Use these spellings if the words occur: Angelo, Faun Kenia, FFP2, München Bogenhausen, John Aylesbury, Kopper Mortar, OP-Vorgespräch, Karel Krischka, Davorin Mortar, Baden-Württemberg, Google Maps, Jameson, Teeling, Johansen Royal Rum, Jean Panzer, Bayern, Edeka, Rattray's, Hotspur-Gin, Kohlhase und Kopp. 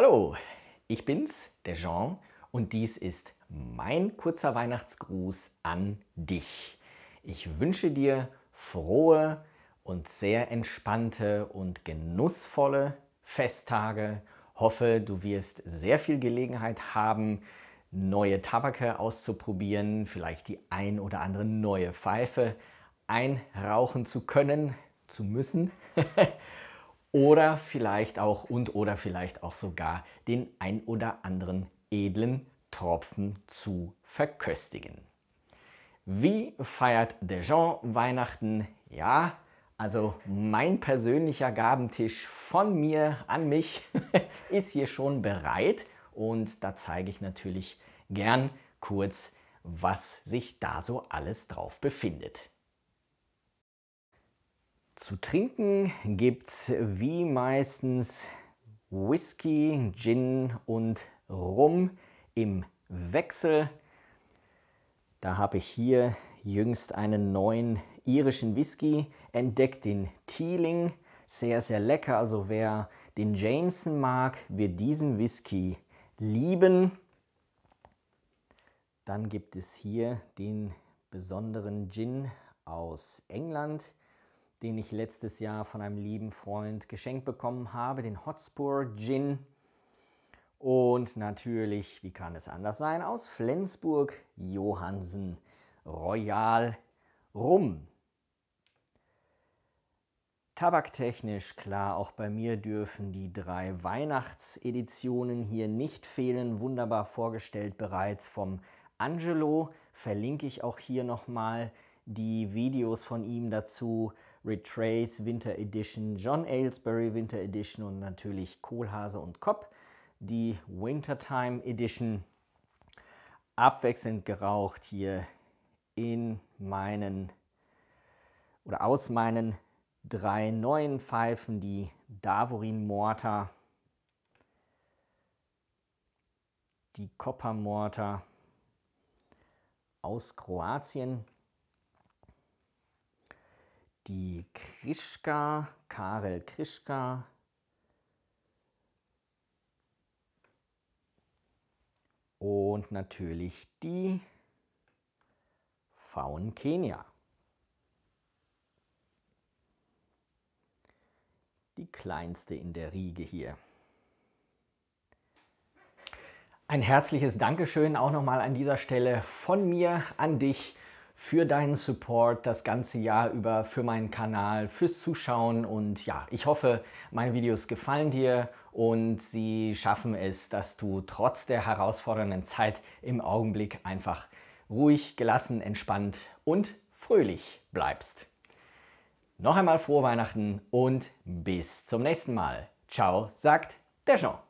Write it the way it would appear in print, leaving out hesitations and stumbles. Hallo, ich bin's, der Jean, und dies ist mein kurzer Weihnachtsgruß an dich. Ich wünsche dir frohe und sehr entspannte und genussvolle Festtage. Hoffe, du wirst sehr viel Gelegenheit haben, neue Tabake auszuprobieren, vielleicht die ein oder andere neue Pfeife einrauchen zu können, zu müssen. Oder vielleicht auch sogar den ein oder anderen edlen Tropfen zu verköstigen. Wie feiert der Jean Weihnachten? Ja, also mein persönlicher Gabentisch von mir an mich ist hier schon bereit und da zeige ich natürlich gern kurz, was sich da so alles drauf befindet. Zu trinken gibt's wie meistens Whisky, Gin und Rum im Wechsel. Da habe ich hier jüngst einen neuen irischen Whisky entdeckt, den Teeling. Sehr, sehr lecker. Also wer den Jameson mag, wird diesen Whisky lieben. Dann gibt es hier den besonderen Gin aus England, den ich letztes Jahr von einem lieben Freund geschenkt bekommen habe, den Hotspur-Gin. Und natürlich, wie kann es anders sein, aus Flensburg, Johansen Royal Rum. Tabaktechnisch, klar, auch bei mir dürfen die drei Weihnachtseditionen hier nicht fehlen. Wunderbar vorgestellt bereits vom Angelo. Verlinke ich auch hier nochmal die Videos von ihm dazu. Rattray's Winter Edition, John Aylesbury Winter Edition und natürlich Kohlhase und Kopp, die Wintertime Edition. Abwechselnd geraucht hier in meinen oder aus meinen drei neuen Pfeifen, die Davorin Mortar, die Kopper Mortar aus Kroatien, die Krischka, Karel Krischka, und natürlich die Faun Kenia, die kleinste in der Riege hier. Ein herzliches Dankeschön auch nochmal an dieser Stelle von mir an dich, für deinen Support das ganze Jahr über, für meinen Kanal, fürs Zuschauen und ja, ich hoffe, meine Videos gefallen dir und sie schaffen es, dass du trotz der herausfordernden Zeit im Augenblick einfach ruhig, gelassen, entspannt und fröhlich bleibst. Noch einmal frohe Weihnachten und bis zum nächsten Mal. Ciao, sagt der Jean.